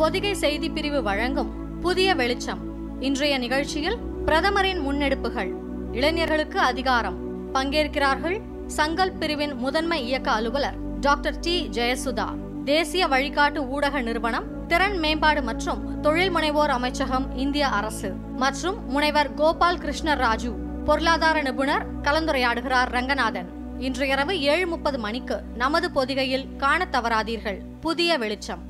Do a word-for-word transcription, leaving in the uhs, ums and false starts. பொதிகை செய்தி பிரிவு வழங்கும் புதிய வெளிச்சம் இன்றைய நிகழ்ச்சியில் பிரதமரின் முன்னெடுப்புகள், இளைஞர்களுக்கு அதிகாரம். பங்கேற்கிறார்கள் சங்கல் பிரிவின் முதன்மை இயக்க அலுவலர் டாக்டர் டி ஜெயசுதா, தேசிய வழிகாட்டு ஊடக நிறுவனம், திறன் மேம்பாடு மற்றும் தொழில் முனைவோர் அமைச்சகம், இந்திய அரசு மற்றும் முனைவர் கோபால் கிருஷ்ணர் ராஜு, பொருளாதார நிபுணர். கலந்துரையாடுகிறார் ரங்கநாதன். இன்று இரவு ஏழு முப்பது மணிக்கு நமது பொதிகையில் காண தவறாதீர்கள். புதிய வெளிச்சம்.